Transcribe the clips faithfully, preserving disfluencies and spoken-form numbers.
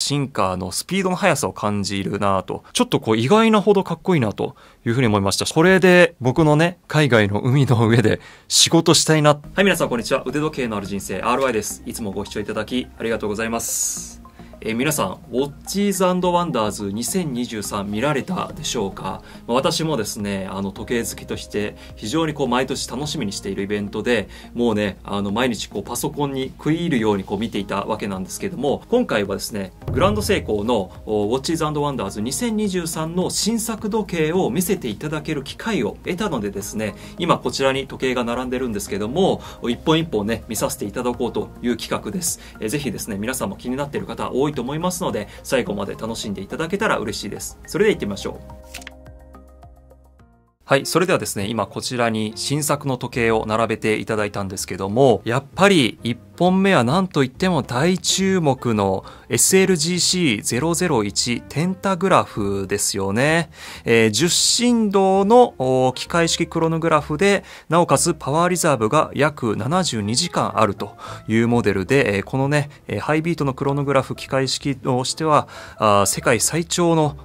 シンカーのスピードの速さを感じるなぁと、ちょっとこう意外なほどかっこいいなというふうに思いました。これで僕のね、海外の海の上で仕事したいな。はい、皆さんこんにちは。腕時計のある人生 アールワイ です。いつもご視聴いただきありがとうございます。えー、皆さん、ウォッチーズ&ワンダーズにせんにじゅうさん見られたでしょうか？私もですね、あの時計好きとして非常にこう毎年楽しみにしているイベントで、もうね、あの毎日こうパソコンに食い入るようにこう見ていたわけなんですけども、今回はですね、グランドセイコーのウォッチーズ&ワンダーズにせんにじゅうさんの新作時計を見せていただける機会を得たのでですね、今こちらに時計が並んでるんですけども、一本一本ね、見させていただこうという企画です。えー、ぜひですね、皆さんも気になっている方多いと思いますので、最後まで楽しんでいただけたら嬉しいです。それでは行ってみましょう。はい、それではですね、今こちらに新作の時計を並べていただいたんですけども、やっぱりいっぽんめはなんといっても大注目の エスエルジーシーゼロゼロいち テンタグラフですよね。えー、じゅっしんどうの機械式クロノグラフで、なおかつパワーリザーブが約ななじゅうにじかんあるというモデルで、このね、ハイビートのクロノグラフ機械式としては世界最長の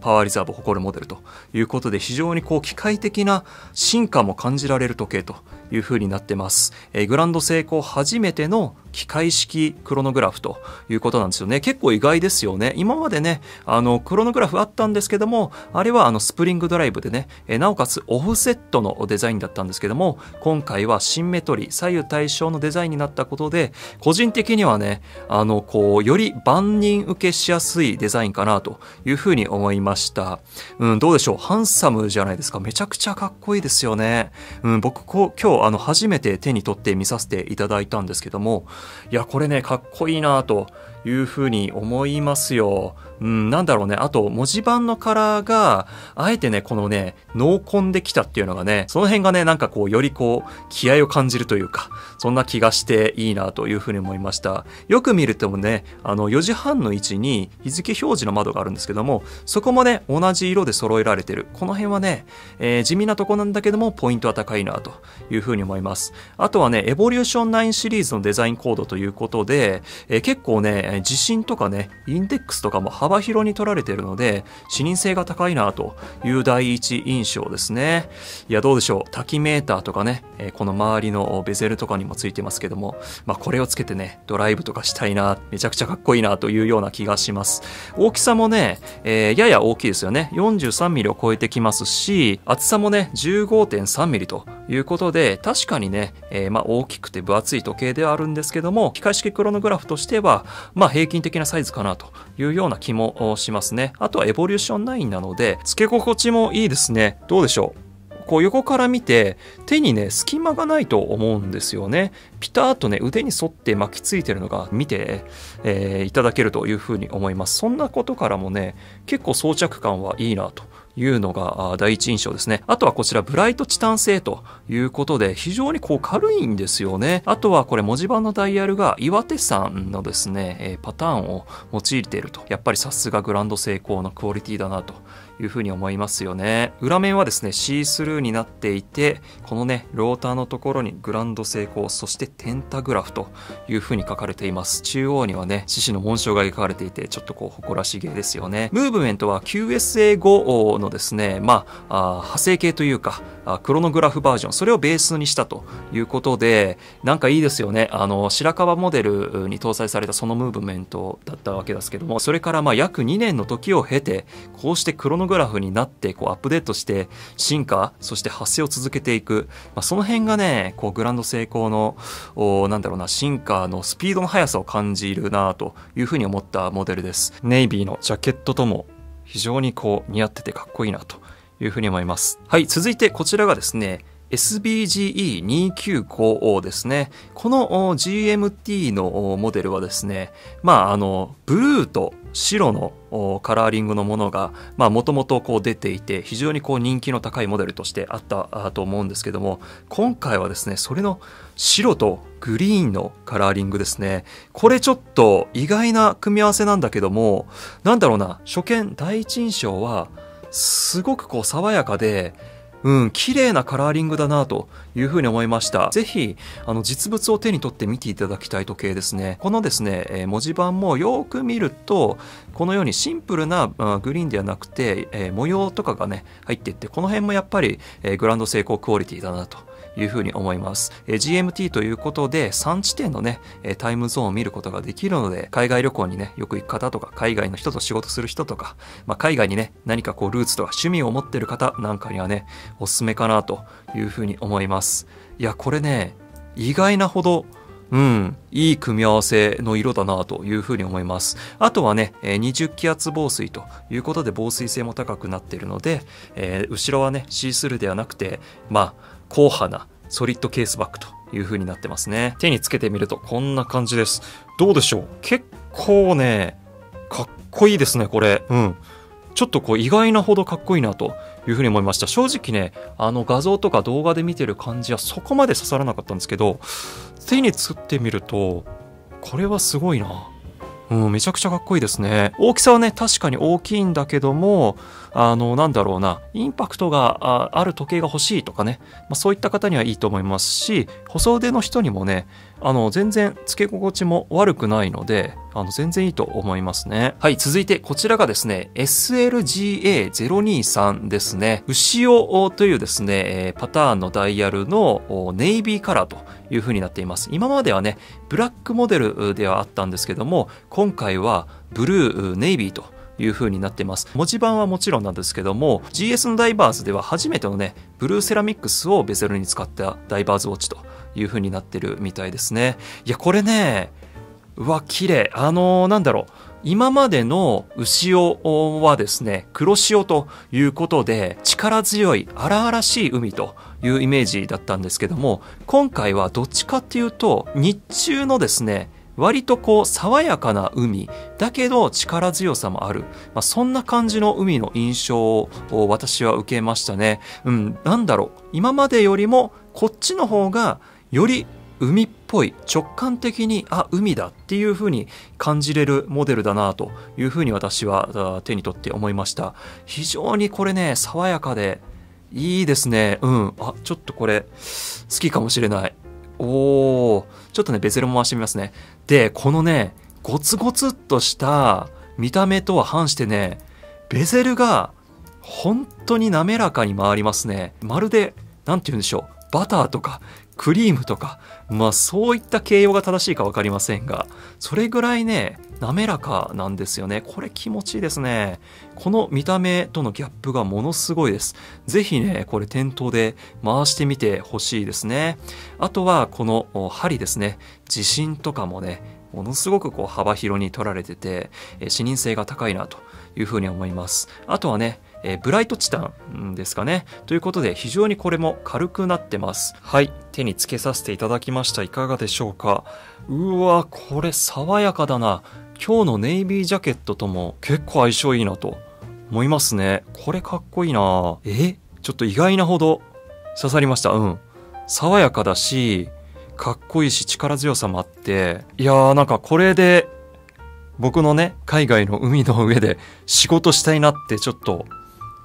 パワーリザーブを誇るモデルということで、非常にこう機械的な進化も感じられる時計という風になってます。えー、グランドセイコー初めての機械式クロノグラフということなんですよね。結構意外ですよね。今までね、あのクロノグラフあったんですけども、あれはあのスプリングドライブでね、えー、なおかつオフセットのデザインだったんですけども、今回はシンメトリー左右対称のデザインになったことで、個人的にはね、あのこうより万人受けしやすいデザインかなという風に思いました。うん、どうでしょう、ハンサムじゃないですか。めちゃくちゃかっこいいですよね。うん、僕こう今日あの初めて手に取って見させていただいたんですけども、いやこれね、かっこいいなというふうに思いますよ。うん、なんだろうね。あと、文字盤のカラーが、あえてね、このね、濃紺できたっていうのがね、その辺がね、なんかこう、よりこう、気合を感じるというか、そんな気がしていいなというふうに思いました。よく見るともね、あの、よじはんの位置に日付表示の窓があるんですけども、そこもね、同じ色で揃えられてる。この辺はね、えー、地味なとこなんだけども、ポイントは高いなというふうに思います。あとはね、エボリューションナインシリーズのデザインコードということで、えー、結構ね、地震とかね、インデックスとかも幅広に取られているので、視認性が高いなという第一印象ですね。いや、どうでしょう。タキメーターとかね、えー、この周りのベゼルとかにもついてますけども、まあこれをつけてね、ドライブとかしたいな、めちゃくちゃかっこいいなというような気がします。大きさもね、えー、やや大きいですよね。よんじゅうさんミリを超えてきますし、厚さもね、じゅうごてんさんミリということで、確かにね、えー、まあ大きくて分厚い時計ではあるんですけども、機械式クロノグラフとしては、まあ平均的なサイズかなというような気もしますね。あとはエボリューションナインなので、付け心地もいいですね。どうでしょう。こう横から見て手にね、隙間がないと思うんですよね。ピターとね、腕に沿って巻きついてるのが見て、えー、いただけるというふうに思います。そんなことからもね、結構装着感はいいなというのが第一印象ですね。あとはこちらブライトチタン製ということで、非常にこう軽いんですよね。あとはこれ文字盤のダイヤルが岩手山のですね、パターンを用いていると、やっぱりさすがグランドセイコーのクオリティだなというふうに思いますよね。裏面はですね、シースルーになっていて、このね、ローターのところにグランドセイコー、そしてテンタグラフというふうに書かれています。中央にはね、獅子の紋章が描かれていて、ちょっとこう誇らしげですよね。ムーブメントは キューエスエーご のですね、まあ、あ派生系というか、クロノグラフバージョン、それをベースにしたということで、なんかいいですよね。あの、白樺モデルに搭載されたそのムーブメントだったわけですけども、それからまあ約にねんの時を経て、こうしてクロノグラフになってこうアップデートして進化、そして発生を続けていく、まあ、その辺がね、こうグランドセイコーのおなんだろうな、進化のスピードの速さを感じるなというふうに思ったモデルです。ネイビーのジャケットとも非常にこう似合っててかっこいいなというふうに思います。はい、続いてこちらがですね、エスビージーイーにーきゅうごオー ですね。この ジーエムティー のモデルはですね、まああのブルーと白のカラーリングのものがもともと出ていて、非常にこう人気の高いモデルとしてあったと思うんですけども、今回はですね、それの白とグリーンのカラーリングですね。これちょっと意外な組み合わせなんだけども、なんだろうな、初見第一印象はすごくこう爽やかで、うん、綺麗なカラーリングだなというふうに思いました。ぜひ、あの、実物を手に取って見ていただきたい時計ですね。このですね、えー、文字盤もよく見ると、このようにシンプルなグリーンではなくて、えー、模様とかがね、入っていって、この辺もやっぱり、えー、グランドセイコークオリティだなというふうに思います。えー、ジーエムティー ということで、さんちてんのね、タイムゾーンを見ることができるので、海外旅行にね、よく行く方とか、海外の人と仕事する人とか、まあ、海外にね、何かこう、ルーツとか趣味を持ってる方なんかにはね、おすすめかなというふうに思います。いや、これね、意外なほど、うん、いい組み合わせの色だなというふうに思います。あとはね、にじゅっきあつ防水ということで、防水性も高くなっているので、えー、後ろはね、シースルーではなくて、まあ、硬派なソリッドケースバッグという風になってますね。手につけてみるとこんな感じです。どうでしょう？結構ね、かっこいいですね、これ。うん。ちょっとこう意外なほどかっこいいなというふうに思いました。正直ね、あの画像とか動画で見てる感じはそこまで刺さらなかったんですけど、手につってみると、これはすごいな。うん、めちゃくちゃかっこいいですね。大きさはね、確かに大きいんだけども、あの、なんだろうな、インパクトがある時計が欲しいとかね、まあ、そういった方にはいいと思いますし、細腕の人にもね、あの、全然付け心地も悪くないので、あの、全然いいと思いますね。はい、続いてこちらがですね、エスエルジーエーゼロにさん ですね。牛尾というですね、パターンのダイヤルのネイビーカラーという風になっています。今まではね、ブラックモデルではあったんですけども、今回はブルー、ネイビーという風になっています。文字盤はもちろんなんですけども、ジーエス のダイバーズでは初めてのね、ブルーセラミックスをベゼルに使ったダイバーズウォッチという風になってるみたいですね。いや、これね、うわ、綺麗。あのー、なんだろう。今までの牛尾はですね、黒潮ということで、力強い荒々しい海というイメージだったんですけども、今回はどっちかっていうと、日中のですね、割とこう爽やかな海だけど力強さもある、まあ、そんな感じの海の印象を私は受けましたね。うん、なんだろう、今までよりもこっちの方がより海っぽい、直感的に、あ、海だっていう風に感じれるモデルだなという風に私は手に取って思いました。非常にこれね、爽やかでいいですね。うん。あ、ちょっとこれ好きかもしれない。おー、ちょっとね、ベゼルも回してみますね。で、このね、ゴツゴツっとした見た目とは反してね、ベゼルが本当に滑らかに回りますね。まるで、なんて言うんでしょう、バターとかクリームとか、まあそういった形容が正しいかわかりませんが、それぐらいね、滑らかなんですよね。これ気持ちいいですね。この見た目とのギャップがものすごいです。ぜひね、これ店頭で回してみてほしいですね。あとはこの針ですね。地震とかもね、ものすごくこう幅広に取られてて、視認性が高いなというふうに思います。あとはね、ブライトチタンですかね。ということで、非常にこれも軽くなってます。はい。手につけさせていただきました。いかがでしょうか。うわ、これ爽やかだな。今日のネイビージャケットとも結構相性いいなと思いますね。これかっこいいな。え？ちょっと意外なほど刺さりました。うん。爽やかだし、かっこいいし、力強さもあって。いやー、なんかこれで、僕のね、海外の海の上で仕事したいなってちょっと、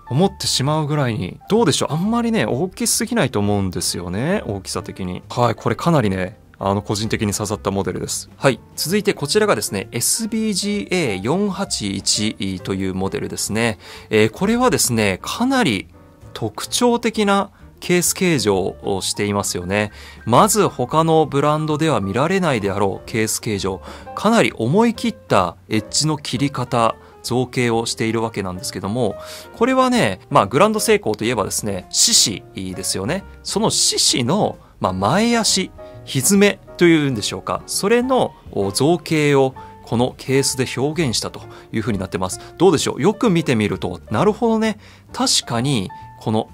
思ってしまうぐらいに、どうでしょう、あんまりね、大きすぎないと思うんですよね、大きさ的に。はい、これかなりね、あの、個人的に刺さったモデルです。はい。続いてこちらがですね、エスビージーエーよんはちいち というモデルですね。えー、これはですね、かなり特徴的なケース形状をしていますよね。まず他のブランドでは見られないであろうケース形状。かなり思い切ったエッジの切り方。造形をしているわけなんですけども、これはね、まあグランドセイコーといえばですね、獅子ですよね。その獅子の、まあ、前足、蹄めというんでしょうか。それの造形をこのケースで表現したというふうになってます。どうでしょう？よく見てみると、なるほどね。確かに、この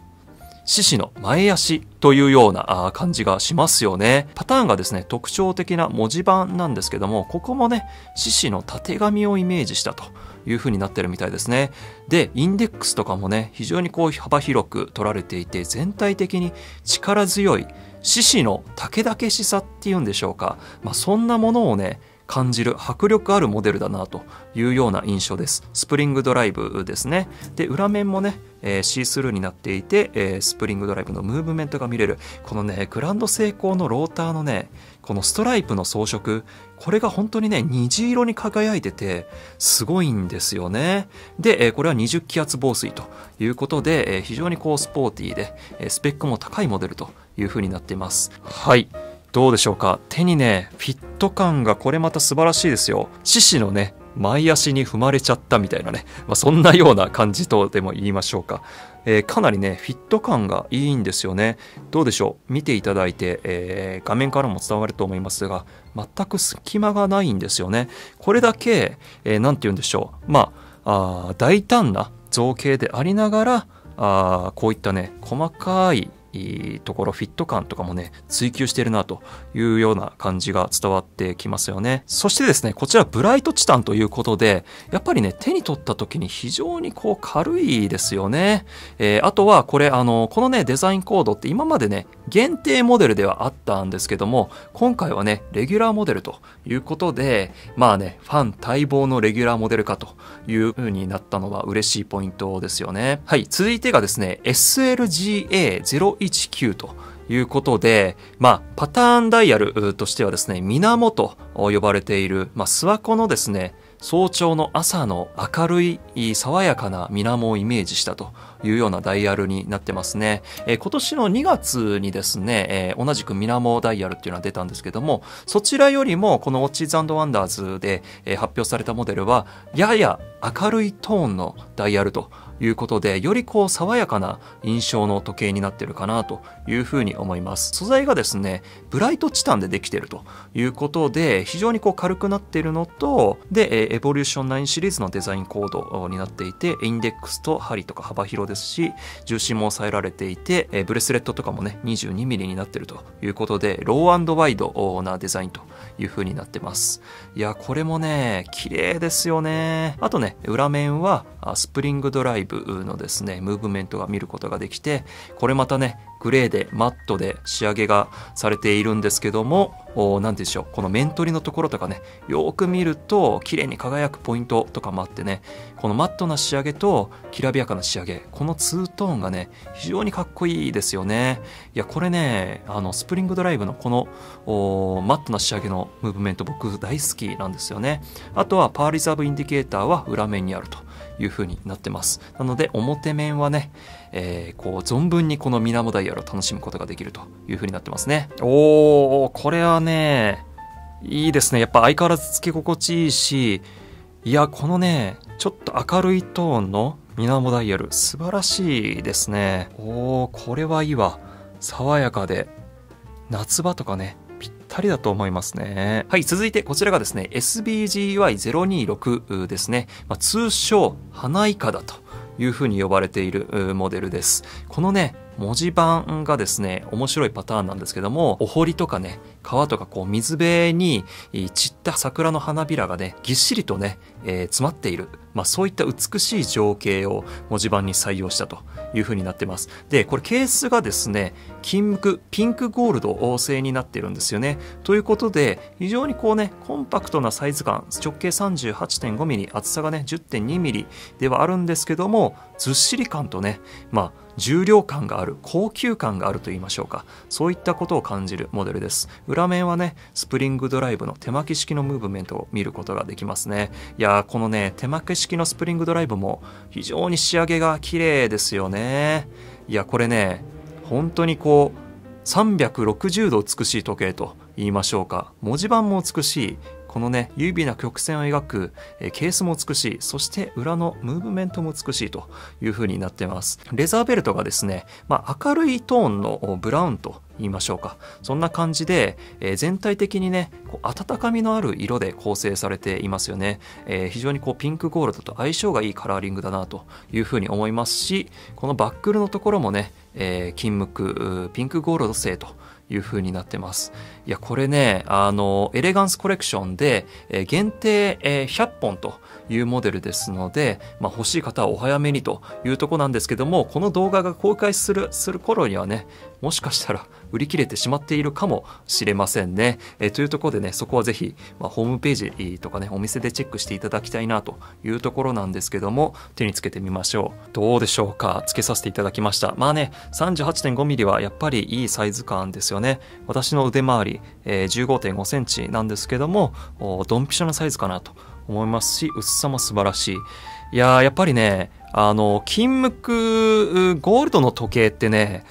獅子の前足というような感じがしますよね。パターンがですね、特徴的な文字盤なんですけども、ここもね、獅子のたてがみをイメージしたという風になってるみたいですね。で、インデックスとかもね、非常にこう幅広く取られていて、全体的に力強い獅子のたけだけしさっていうんでしょうか。まあそんなものをね、感じる迫力あるモデルだなというような印象です。スプリングドライブですね。で、裏面もね、えー、シースルーになっていて、えー、スプリングドライブのムーブメントが見れる。このねグランドセイコーのローターのねこのストライプの装飾、これが本当にね虹色に輝いててすごいんですよね。で、えー、これはにじゅっきあつ防水ということで、えー、非常にこうスポーティーで、えー、スペックも高いモデルという風になっています。はい、どうでしょうか。手にねフィット感がこれまた素晴らしいですよ。獅子のね前足に踏まれちゃったみたいなね、まあ、そんなような感じとでも言いましょうか。えー、かなりねフィット感がいいんですよね。どうでしょう、見ていただいて、えー、画面からも伝わると思いますが、全く隙間がないんですよね。これだけ、えー、なんて言うんでしょう、まあ、あ大胆な造形でありながら、あこういったね細かいいいところ、フィット感とかもね追求してるなというような感じが伝わってきますよね。そしてですね、こちらブライトチタンということで、やっぱりね手に取った時に非常にこう軽いですよね。えー、あとはこれあのこのねデザインコードって今までね限定モデルではあったんですけども、今回はねレギュラーモデルということで、まあねファン待望のレギュラーモデル化という風になったのは嬉しいポイントですよね。はい、続いてがですね エスエルジーエーゼロいちきゅう ということで、まあ、パターンダイヤルとしてはですね、源と呼ばれている、まあ、諏訪湖のですね、早朝の朝の明るい爽やかな水面をイメージしたというようなダイヤルになってますね。えー、今年のにがつにですね、えー、同じく水面ダイヤルっていうのは出たんですけども、そちらよりもこのウォッチーズ&ワンダーズで、えー、発表されたモデルはやや明るいトーンのダイヤルということで、よりこう爽やかな印象の時計になってるかなというふうに思います。素材がですねブライトチタンでできてるということで、非常にこう軽くなっているのと、でエボリューションナインシリーズのデザインコードになっていて、インデックスと針とか幅広ですし、重心も抑えられていて、ブレスレットとかもね にじゅうにミリ になってるということで、ロー&ワイドなデザインというふうになってます。いや、これもね綺麗ですよね。あとね裏面はスプリングドライブのですねムーブメントが見ることができて、これまたねグレーでマットで仕上げがされているんですけども、何でしょう、この面取りのところとかねよーく見ると綺麗に輝くポイントとかもあってね、このマットな仕上げときらびやかな仕上げ、このツートーンがね非常にかっこいいですよね。いや、これねあのスプリングドライブのこのマットな仕上げのムーブメント、僕大好きなんですよね。あとはパーリザーブインディケーターは裏面にあるという風になってます。なので表面はね、えー、こう存分にこの水面ダイヤルを楽しむことができるという風になってますね。おお、これはねいいですね。やっぱ相変わらずつけ心地いいし、いや、このねちょっと明るいトーンの水面ダイヤル素晴らしいですね。おお、これはいいわ。爽やかで夏場とかねぴったりだと思いますね。はい、続いてこちらがですね エスビージーワイゼロにろく ですね、まあ、通称花いかだというふうに呼ばれているモデルです。このね文字盤がですね面白いパターンなんですけども、お堀とかね川とかこう水辺に散った桜の花びらがねぎっしりとね、えー、詰まっている、まあ、そういった美しい情景を文字盤に採用したという風になってます。でこれケースがですね金無垢ピンクゴールド製になってるんですよね。ということで非常にこうねコンパクトなサイズ感、直径 さんじゅうはちてんごミリ、厚さがね じゅってんにミリ ではあるんですけども、ずっしり感とね、まあ重量感がある、高級感があると言いましょうか、そういったことを感じるモデルです。裏面はねスプリングドライブの手巻き式のムーブメントを見ることができますね。いやー、このね手巻き式のスプリングドライブも非常に仕上げが綺麗ですよね。いや、これね本当にこうさんびゃくろくじゅうど美しい時計と言いましょうか。文字盤も美しい、このね優美な曲線を描く、えー、ケースも美しい、そして裏のムーブメントも美しいという風になってます。レザーベルトがですね、まあ、明るいトーンのブラウンと言いましょうか、そんな感じで、えー、全体的にねこう温かみのある色で構成されていますよね。えー、非常にこうピンクゴールドと相性がいいカラーリングだなという風に思いますし、このバックルのところもね、えー、金無垢ピンクゴールド製という風になってます。いや、これねあのエレガンスコレクションで、えー、限定、えー、ひゃっぽんというモデルですので、まあ、欲しい方はお早めにというところなんですけども、この動画が公開するする頃にはねもしかしたら売り切れてしまっているかもしれませんね。えー、というところでね、そこはぜひ、まあ、ホームページとかね、お店でチェックしていただきたいなというところなんですけども、手につけてみましょう。どうでしょうか、つけさせていただきました。まあね、さんじゅうはちてんごミリ はやっぱりいいサイズ感ですよね。私の腕周り、えー、じゅうごてんごセンチなんですけども、ドンピシャなサイズかなと思いますし、薄さも素晴らしい。いやー、やっぱりね、あの、金無垢ゴールドの時計ってね、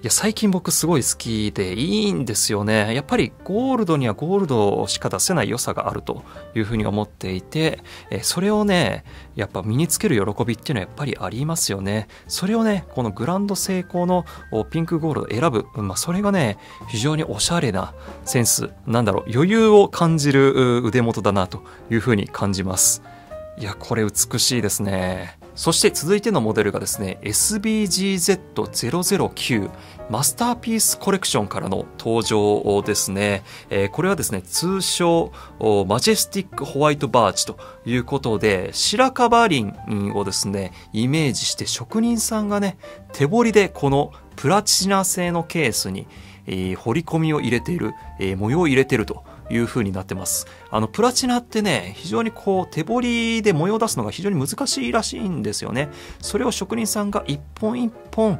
いや最近僕すごい好きでいいんですよね。やっぱりゴールドにはゴールドしか出せない良さがあるというふうに思っていて、それをね、やっぱ身につける喜びっていうのはやっぱりありますよね。それをね、このグランドセイコーのピンクゴールドを選ぶ、まあ、それがね、非常におしゃれなセンス、なんだろう、余裕を感じる腕元だなというふうに感じます。いや、これ美しいですね。そして続いてのモデルがですね、エスビージーゼットゼロゼロきゅう マスターピースコレクションからの登場ですね。えー、これはですね、通称マジェスティックホワイトバーチということで、白樺林をですね、イメージして職人さんがね、手彫りでこのプラチナ製のケースに、えー、彫り込みを入れている、えー、模様を入れているという風になってます。あの、プラチナってね、非常にこう、手彫りで模様を出すのが非常に難しいらしいんですよね。それを職人さんが一本一本、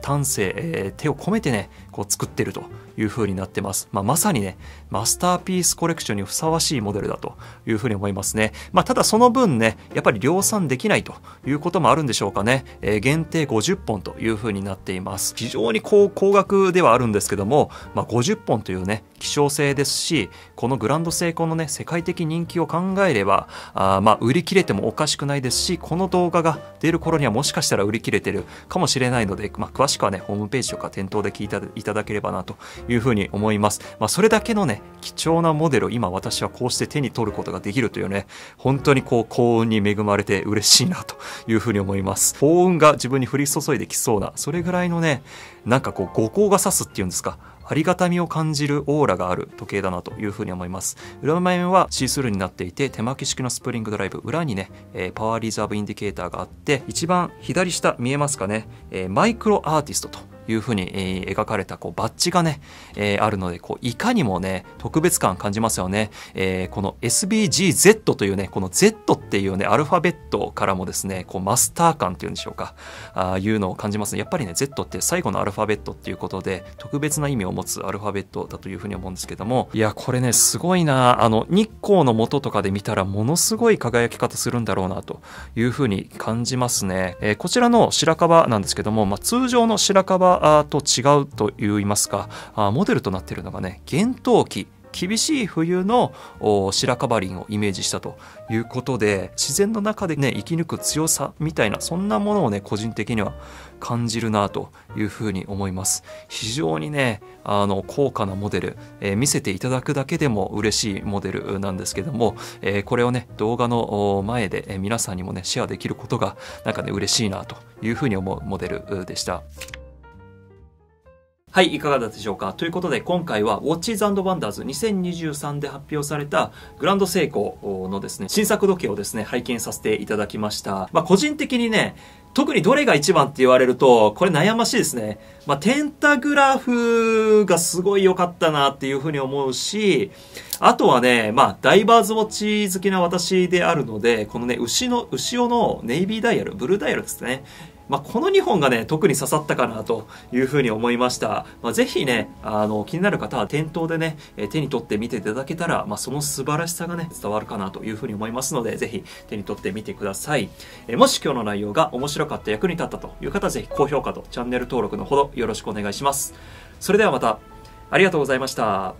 丹精、えー、手を込めてね、こう作ってるという風になってます。まあ、まさにね、マスターピースコレクションにふさわしいモデルだという風に思いますね。まあ、ただその分ね、やっぱり量産できないということもあるんでしょうかね。えー、限定ごじゅっぽんという風になっています。非常にこう、高額ではあるんですけども、まあ、ごじゅっぽんというね、希少性ですし、このグランドセイコーのね、世界的人気を考えれば、あまあ売り切れてもおかしくないですし、この動画が出る頃にはもしかしたら売り切れてるかもしれないので、まあ、詳しくはね、ホームページとか店頭で聞いていただければなというふうに思います。まあ、それだけのね、貴重なモデルを今私はこうして手に取ることができるというね、本当にこう幸運に恵まれて嬉しいなというふうに思います。幸運が自分に降り注いできそうな、それぐらいのね、なんかこう五光が差すっていうんですか、ありがたみを感じるオーラがある時計だなというふうに思います。裏面はシースルーになっていて、手巻き式のスプリングドライブ、裏にね、えー、パワーリザーブインディケーターがあって、一番左下見えますかね、えー、マイクロアーティストというふうに、えー、描かれたこうバッジがね、えー、あるので、こういかにもね、特別感感じますよね。えー、この エスビージーゼット というね、この ゼット っていうね、アルファベットからもですね、こうマスター感っていうんでしょうか、ああいうのを感じますね。やっぱりね、ゼット って最後のアルファベットっていうことで、特別な意味を持つアルファベットだというふうに思うんですけども、いや、これね、すごいな、あの、日光の元とかで見たら、ものすごい輝き方するんだろうなというふうに感じますね。えー、こちらの白樺なんですけども、まあ、通常の白樺と違うと言いますか、モデルとなっているのがね、厳冬期、厳しい冬の白樺林をイメージしたということで、自然の中でね、生き抜く強さみたいな、そんなものをね、個人的には感じるなというふうに思います。非常にね、あの、高価なモデル、えー、見せていただくだけでも嬉しいモデルなんですけども、えー、これをね、動画の前で皆さんにもね、シェアできることがなんかね、嬉しいなというふうに思うモデルでした。はい、いかがだったでしょうか。ということで、今回は、ウォッチーズ&ワンダーズにせんにじゅうさんで発表された、グランドセイコーのですね、新作時計をですね、拝見させていただきました。まあ、個人的にね、特にどれが一番って言われると、これ悩ましいですね。まあ、テンタグラフがすごい良かったなっていうふうに思うし、あとはね、まあ、ダイバーズウォッチ好きな私であるので、このね、牛の、牛尾のネイビーダイヤル、ブルーダイヤルですね。まあ、このにほんがね、特に刺さったかなというふうに思いました。まあ、ぜひね、あの、気になる方は店頭でね、手に取って見ていただけたら、まあ、その素晴らしさがね、伝わるかなというふうに思いますので、ぜひ手に取ってみてください。えもし今日の内容が面白かった、役に立ったという方は、ぜひ高評価とチャンネル登録のほどよろしくお願いします。それではまた、ありがとうございました。